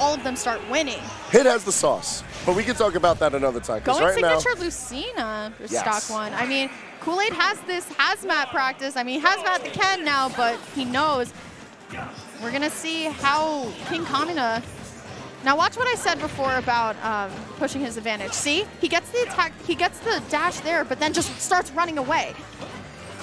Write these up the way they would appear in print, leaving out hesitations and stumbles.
all of them start winning. Hit has the sauce, but we can talk about that another time. Going right signature now, Lucina for stock one. I mean, Kool-Aid has this hazmat practice. I mean, hazmat the Ken now, but he knows. We're going to see how KingKamina. Now watch what I said before about pushing his advantage. See, he gets the attack, he gets the dash there, but then just starts running away.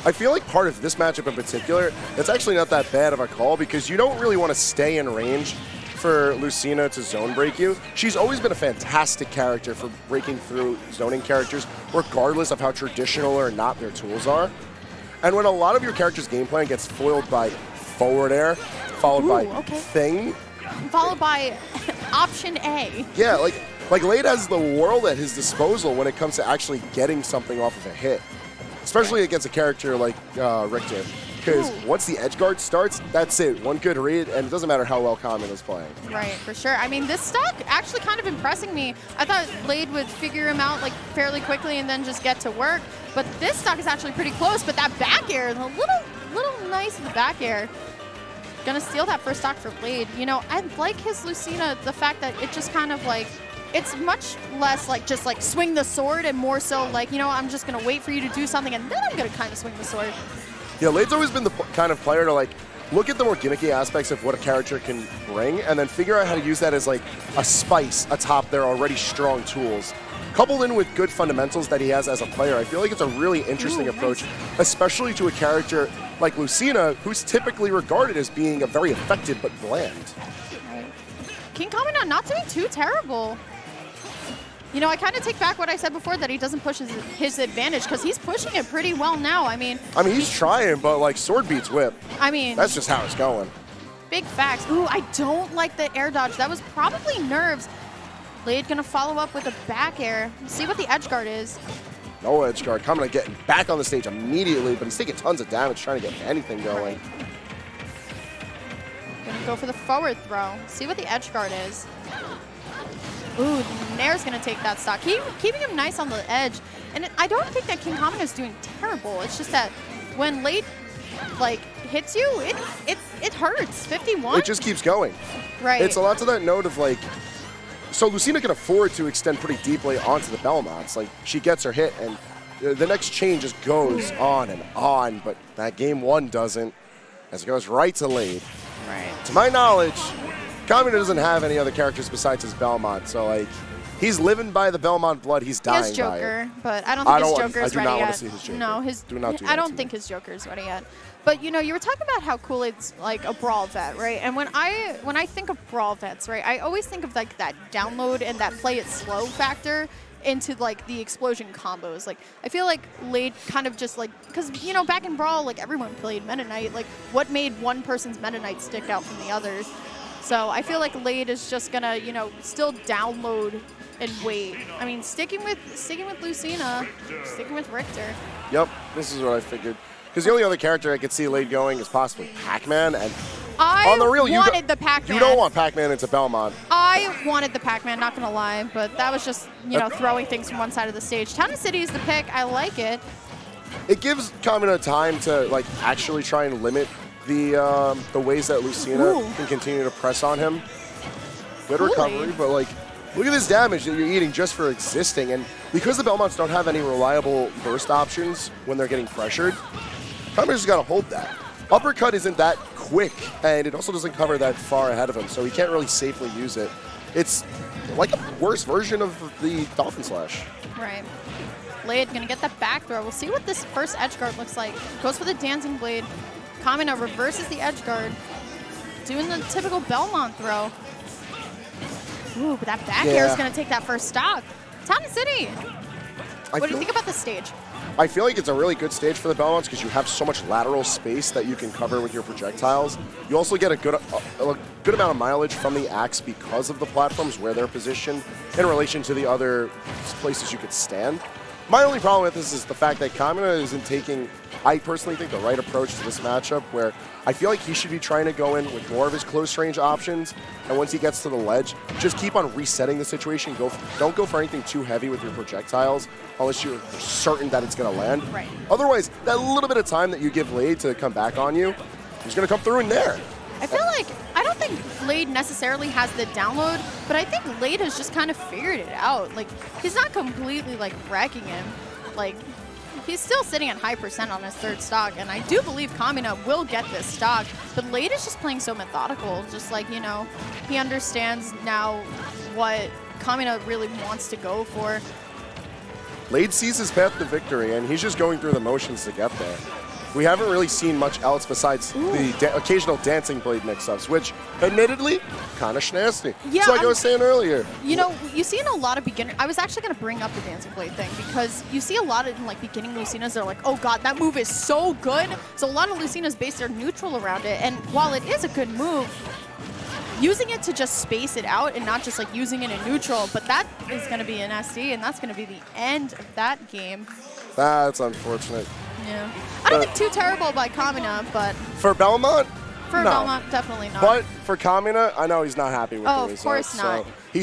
I feel like part of this matchup in particular, it's actually not that bad of a call because you don't really want to stay in range for Lucina to zone break you. She's always been a fantastic character for breaking through zoning characters, regardless of how traditional or not their tools are. And when a lot of your character's game plan gets foiled by forward air, followed by thing. Followed by option A. Yeah, like Blade has the world at his disposal when it comes to actually getting something off of a hit. Especially against a character like Richter, because once the edge guard starts, that's it. One good read, and it doesn't matter how well Common is playing. Right, for sure. I mean, this stock actually kind of impressing me. I thought Blade would figure him out like fairly quickly and then just get to work, but this stock is actually pretty close. But that back air, the little nice in the back air, gonna steal that first stock for Blade. You know, I like his Lucina. The fact that it just kind of like. It's much less like just like swing the sword and more so like, you know, I'm just going to wait for you to do something and then I'm going to kind of swing the sword. Yeah, Blade's always been the kind of player to like look at the more gimmicky aspects of what a character can bring and then figure out how to use that as like a spice atop their already strong tools. Coupled in with good fundamentals that he has as a player, I feel like it's a really interesting approach, especially to a character like Lucina, who's typically regarded as being a very effective but bland. Right. KingKamina not doing too terrible. You know, I kind of take back what I said before that he doesn't push his advantage because he's pushing it pretty well now. I mean, he's trying, but like sword beats whip. I mean, that's just how it's going. Big facts. Ooh, I don't like the air dodge. That was probably nerves. Blade gonna follow up with a back air. See what the edge guard is. No edge guard. Kamina getting back on the stage immediately, but he's taking tons of damage trying to get anything going. Right. Gonna go for the forward throw. See what the edge guard is. Ooh, Nair's going to take that stock. Keeping him nice on the edge. And I don't think that KingKamina is doing terrible. It's just that when late, like, hits you, it hurts. 51? It just keeps going. Right. It's a lot to that note of, like, so Lucina can afford to extend pretty deeply onto the Belmonts. Like, she gets her hit, and the next chain just goes on and on. But that game one doesn't, as it goes right to lead. Right. To my knowledge, Kamina doesn't have any other characters besides his Belmont, so like he's living by the Belmont blood. He's dying. He has Joker, but I don't think his Joker is ready yet. I do not want to see his Joker. No, I don't think his Joker is ready yet. But you know, you were talking about how Kool-Aid's like a brawl vet, right? And when I think of brawl vets, right, I always think of like that download and that play it slow factor into like the explosion combos. Like I feel like Blade kind of just like, because you know back in Brawl, like everyone played Meta Knight. Like what made one person's Meta Knight stick out from the others? So I feel like Blade is just gonna, you know, still download and wait. I mean, sticking with Lucina, sticking with Richter. Yep, this is what I figured. Because the only other character I could see Blade going is possibly Pac-Man, and on the real, wanted the Pac-Man. You don't want Pac-Man into Belmont. I wanted the Pac-Man, not gonna lie, but that was just, you know, throwing things from one side of the stage. Town and City is the pick. I like it. It gives Kamina time to like actually try and limit the ways that Lucina can continue to press on him. Good recovery, but like, look at this damage that you're eating just for existing. And because the Belmonts don't have any reliable burst options when they're getting pressured, Kamina's just got to hold that. Uppercut isn't that quick, and it also doesn't cover that far ahead of him, so he can't really safely use it. It's like a worse version of the Dolphin Slash. Right. Blade gonna get that back throw. We'll see what this first edge guard looks like. Goes for the Dancing Blade. Kamina reverses the edge guard, doing the typical Belmont throw. Ooh, but that back air is going to take that first stock. Town and City. What do you think about the stage? I feel like it's a really good stage for the Belmonts because you have so much lateral space that you can cover with your projectiles. You also get a good amount of mileage from the axe because of the platforms where they're positioned in relation to the other places you could stand. My only problem with this is the fact that Kamina isn't taking, I personally think, the right approach to this matchup, where I feel like he should be trying to go in with more of his close range options, and once he gets to the ledge, just keep on resetting the situation. Don't go for anything too heavy with your projectiles unless you're certain that it's going to land. Right. Otherwise, that little bit of time that you give Blade to come back on you, he's going to come through in there. I feel like, I don't think Blade necessarily has the download, but I think Blade has just kind of figured it out. Like, he's not completely, like, wrecking him. Like, he's still sitting at high percent on his third stock, and I do believe Kamina will get this stock, but Blade is just playing so methodical. Just like, you know, he understands now what Kamina really wants to go for. Blade sees his path to victory, and he's just going through the motions to get there. We haven't really seen much else besides the occasional Dancing Blade mix-ups, which, admittedly, kind of nasty. Yeah, so like I was saying earlier. You know, you see in a lot of beginners, I was actually going to bring up the Dancing Blade thing, because you see a lot of, like, beginning Lucinas that are like, oh god, that move is so good. So a lot of Lucinas base their neutral around it, and while it is a good move, using it to just space it out and not just, like, using it in neutral, but that is going to be an SD, and that's going to be the end of that game. That's unfortunate. Yeah. I don't think too terrible by Kamina, but... For Belmont? For Belmont, definitely not. But for Kamina, I know he's not happy with the result. Oh, of course not. So